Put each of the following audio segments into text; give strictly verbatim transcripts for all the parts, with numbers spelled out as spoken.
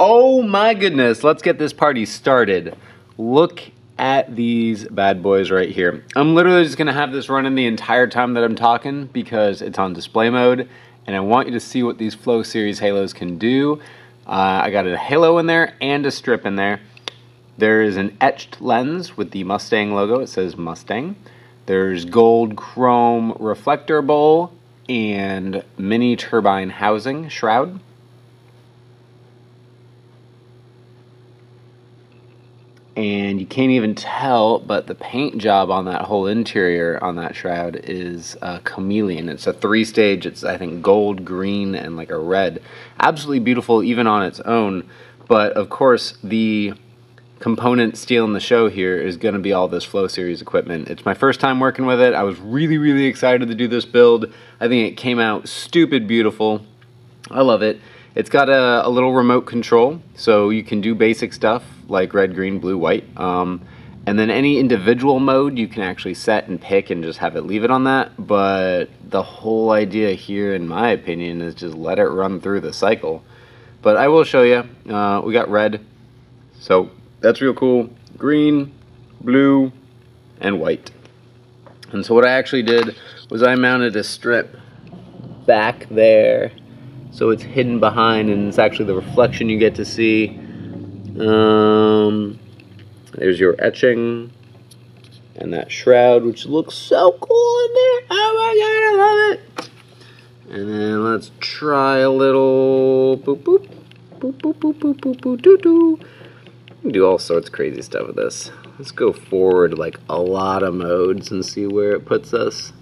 Oh my goodness, let's get this party started. Look at these bad boys right here. I'm literally just gonna have this running the entire time that I'm talking because it's on display mode, and I want you to see what these Flow Series Halos can do. Uh, I got a halo in there and a strip in there. There is an etched lens with the Mustang logo. It says Mustang. There's gold chrome reflector bowl and mini turbine housing shroud. And you can't even tell, but the paint job on that whole interior on that shroud is a chameleon. It's a three-stage. It's, I think, gold, green, and like a red. Absolutely beautiful even on its own. But, of course, the component stealing the show here is going to be all this Flow Series equipment. It's my first time working with it. I was really, really excited to do this build. I think it came out stupid beautiful. I love it. It's got a, a little remote control, so you can do basic stuff like red, green, blue, white. Um, and then any individual mode you can actually set and pick and just have it leave it on that. But the whole idea here, in my opinion, is just let it run through the cycle. But I will show you. Uh, we got red, so that's real cool. Green, blue, and white. And so what I actually did was I mounted a strip back there, so it's hidden behind, and it's actually the reflection you get to see. Um, there's your etching, and that shroud, which looks so cool in there. Oh my god, I love it! And then let's try a little boop boop boop boop boop boop boop boop doo doo. You can do all sorts of crazy stuff with this. Let's go forward like a lot of modes and see where it puts us.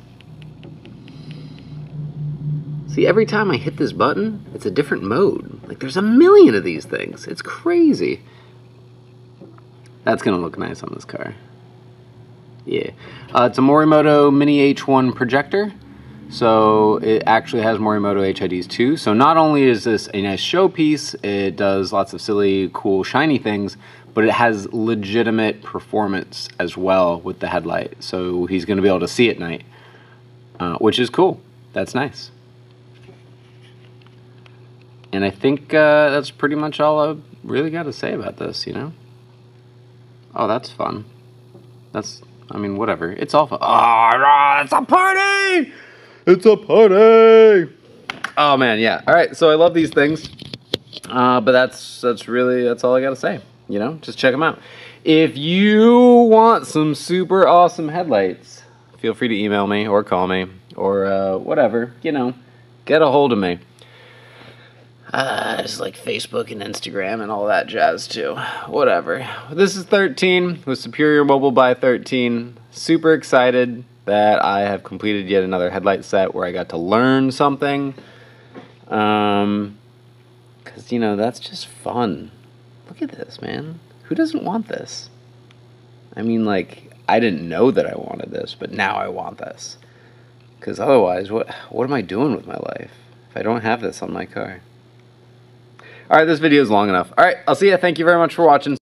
See, every time I hit this button, it's a different mode. Like, there's a million of these things. It's crazy. That's gonna look nice on this car. Yeah. Uh, it's a Morimoto Mini H one projector. So it actually has Morimoto H I Ds too. So not only is this a nice showpiece, it does lots of silly, cool, shiny things, but it has legitimate performance as well with the headlight. So he's gonna be able to see at night, uh, which is cool. That's nice. And I think uh, that's pretty much all I've really got to say about this, you know? Oh, that's fun. That's, I mean, whatever. It's all fun. Oh, it's a party! It's a party! Oh, man, yeah. All right, so I love these things. Uh, but that's, that's really, that's all I got to say. You know, just check them out. If you want some super awesome headlights, feel free to email me or call me or uh, whatever, you know. Get a hold of me. Uh, just like Facebook and Instagram and all that jazz too. Whatever. This is thirteen with Superior Mobile by thirteen. Super excited that I have completed yet another headlight set where I got to learn something. Um, cause you know, that's just fun. Look at this, man. Who doesn't want this? I mean, like, I didn't know that I wanted this, but now I want this. Cause otherwise, what what am I doing with my life if I don't have this on my car? All right, this video is long enough. All right, I'll see you. Thank you very much for watching.